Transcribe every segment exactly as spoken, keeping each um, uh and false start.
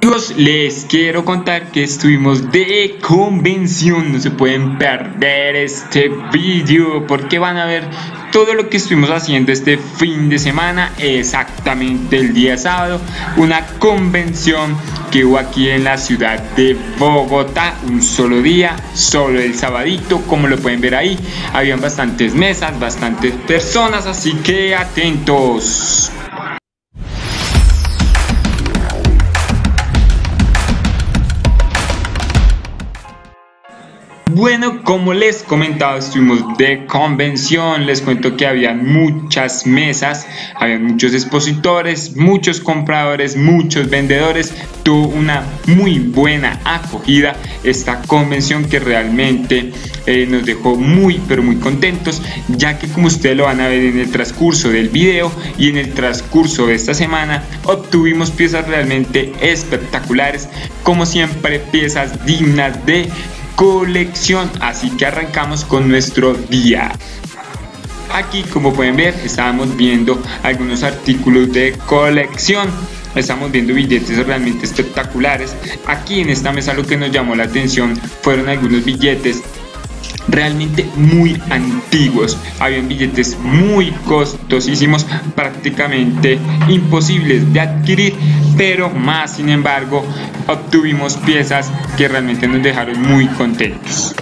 Amigos, les quiero contar que estuvimos de convención, no se pueden perder este vídeo porque van a ver todo lo que estuvimos haciendo este fin de semana, exactamente el día sábado, una convención que hubo aquí en la ciudad de Bogotá, un solo día, solo el sabadito, como lo pueden ver ahí, habían bastantes mesas, bastantes personas, así que atentos. Bueno, como les comentaba, estuvimos de convención, les cuento que había muchas mesas, había muchos expositores, muchos compradores, muchos vendedores, tuvo una muy buena acogida esta convención que realmente eh, nos dejó muy pero muy contentos, ya que como ustedes lo van a ver en el transcurso del video y en el transcurso de esta semana, obtuvimos piezas realmente espectaculares, como siempre piezas dignas de colección, así que arrancamos con nuestro día. Aquí, como pueden ver, estábamos viendo algunos artículos de colección, estamos viendo billetes realmente espectaculares. Aquí en esta mesa lo que nos llamó la atención fueron algunos billetes realmente muy antiguos, habían billetes muy costosísimos, prácticamente imposibles de adquirir, pero más sin embargo obtuvimos piezas que realmente nos dejaron muy contentos.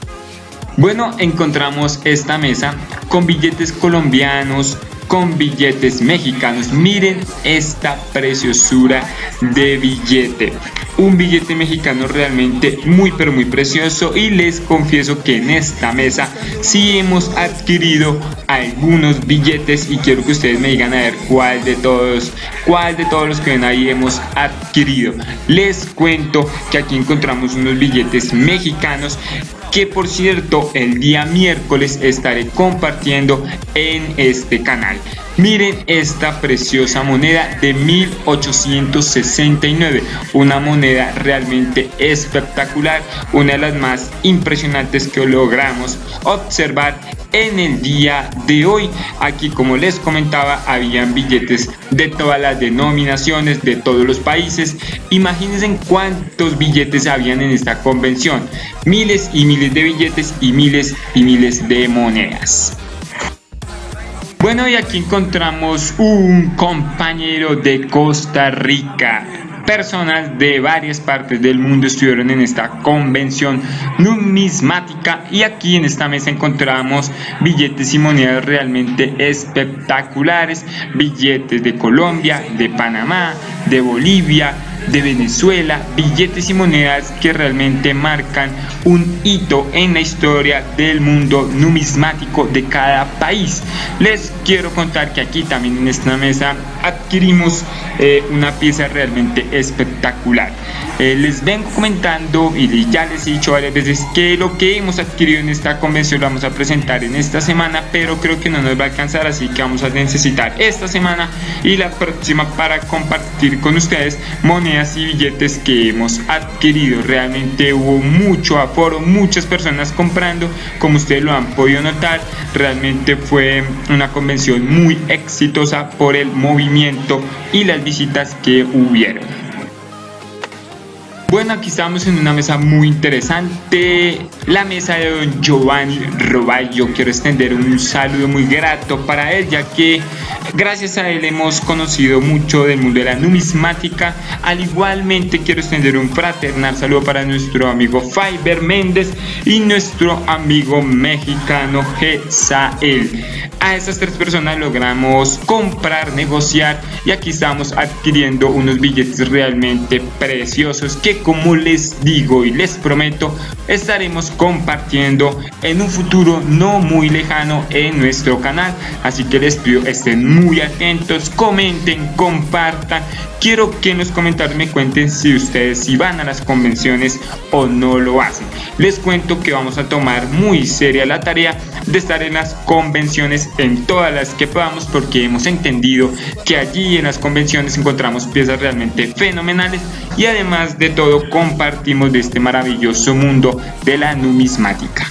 Bueno, encontramos esta mesa con billetes colombianos, con billetes mexicanos. Miren esta preciosura de billete, un billete mexicano realmente muy pero muy precioso, y les confieso que en esta mesa sí hemos adquirido algunos billetes y quiero que ustedes me digan a ver cuál de todos cuál de todos los que ven ahí hemos adquirido. Les cuento que aquí encontramos unos billetes mexicanos que, por cierto, el día miércoles estaré compartiendo en este canal. Miren esta preciosa moneda de mil ochocientos sesenta y nueve, una moneda realmente espectacular, una de las más impresionantes que logramos observar en el día de hoy. Aquí, como les comentaba, habían billetes de todas las denominaciones, de todos los países. Imagínense cuántos billetes habían en esta convención, miles y miles de billetes y miles y miles de monedas. Bueno, y aquí encontramos un compañero de Costa Rica. Personas de varias partes del mundo estuvieron en esta convención numismática, y aquí en esta mesa encontramos billetes y monedas realmente espectaculares, billetes de Colombia, de Panamá, de Bolivia, de Venezuela, billetes y monedas que realmente marcan un hito en la historia del mundo numismático de cada país. Les quiero contar que aquí también en esta mesa adquirimos eh, una pieza realmente espectacular. Eh, les vengo comentando y ya les he dicho varias veces que lo que hemos adquirido en esta convención lo vamos a presentar en esta semana, pero creo que no nos va a alcanzar, así que vamos a necesitar esta semana y la próxima para compartir con ustedes monedas y billetes que hemos adquirido. Realmente hubo mucho aforo, muchas personas comprando, como ustedes lo han podido notar. Realmente fue una convención muy exitosa por el movimiento y las visitas que hubieron. Bueno, aquí estamos en una mesa muy interesante, la mesa de don Giovanni Robay. Yo quiero extender un saludo muy grato para él, ya que gracias a él hemos conocido mucho del mundo de la numismática. Al igualmente quiero extender un fraternal saludo para nuestro amigo Faiber Méndez y nuestro amigo mexicano Getzael. A estas tres personas logramos comprar, negociar, y aquí estamos adquiriendo unos billetes realmente preciosos que, como les digo y les prometo, estaremos compartiendo en un futuro no muy lejano en nuestro canal. Así que les pido estén muy atentos, comenten, compartan. Quiero que en los comentarios me cuenten si ustedes si van a las convenciones o no lo hacen. Les cuento que vamos a tomar muy seria la tarea de estar en las convenciones, en todas las que podamos, porque hemos entendido que allí en las convenciones encontramos piezas realmente fenomenales y, además de todo, compartimos de este maravilloso mundo de la numismática.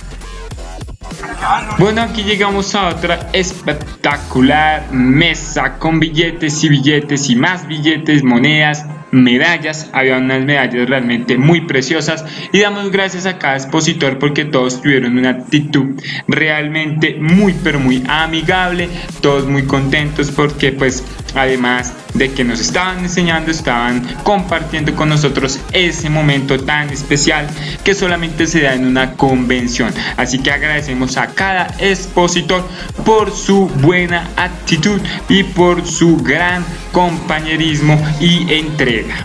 Bueno, aquí llegamos a otra espectacular mesa con billetes y billetes y más billetes, monedas medallas, había unas medallas realmente muy preciosas, y damos gracias a cada expositor porque todos tuvieron una actitud realmente muy pero muy amigable, todos muy contentos porque pues además de que nos estaban enseñando, estaban compartiendo con nosotros ese momento tan especial que solamente se da en una convención. Así que agradecemos a cada expositor por su buena actitud y por su gran compañerismo y entrega.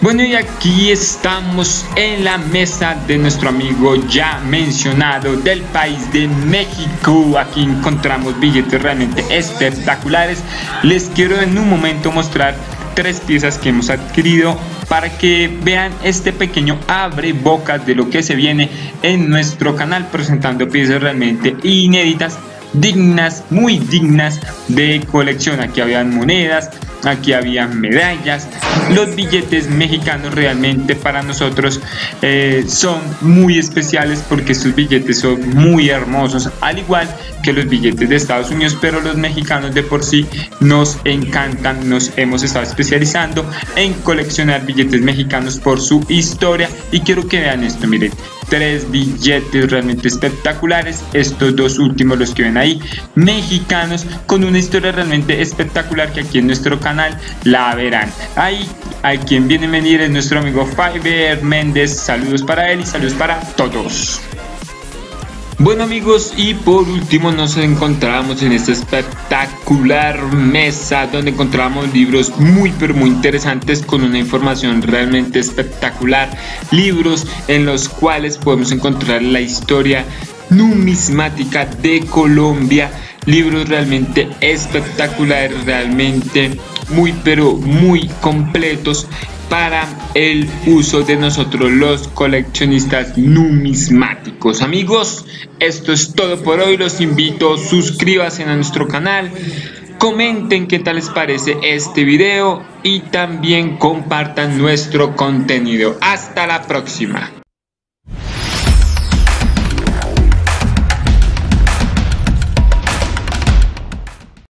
Bueno, y aquí estamos en la mesa de nuestro amigo ya mencionado del país de México. Aquí encontramos billetes realmente espectaculares. Les quiero en un momento mostrar tres piezas que hemos adquirido para que vean este pequeño abre bocas de lo que se viene en nuestro canal, presentando piezas realmente inéditas, dignas, muy dignas de colección. Aquí habían monedas, aquí habían medallas, los billetes mexicanos realmente para nosotros eh, son muy especiales porque estos billetes son muy hermosos, al igual que los billetes de Estados Unidos, pero los mexicanos de por sí nos encantan. Nos hemos estado especializando en coleccionar billetes mexicanos por su historia, y quiero que vean esto, miren, tres billetes realmente espectaculares, estos dos últimos, los que ven ahí, mexicanos, con una historia realmente espectacular que aquí en nuestro canal la verán. Ahí a quien viene a venir es nuestro amigo Faiber Méndez, saludos para él y saludos para todos. Bueno amigos, y por último nos encontramos en esta espectacular mesa donde encontramos libros muy pero muy interesantes con una información realmente espectacular, libros en los cuales podemos encontrar la historia numismática de Colombia, libros realmente espectaculares, realmente muy pero muy completos para el uso de nosotros los coleccionistas numismáticos. Amigos, esto es todo por hoy. Los invito, suscríbanse a nuestro canal, comenten qué tal les parece este video y también compartan nuestro contenido. Hasta la próxima.